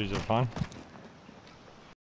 trees are fine.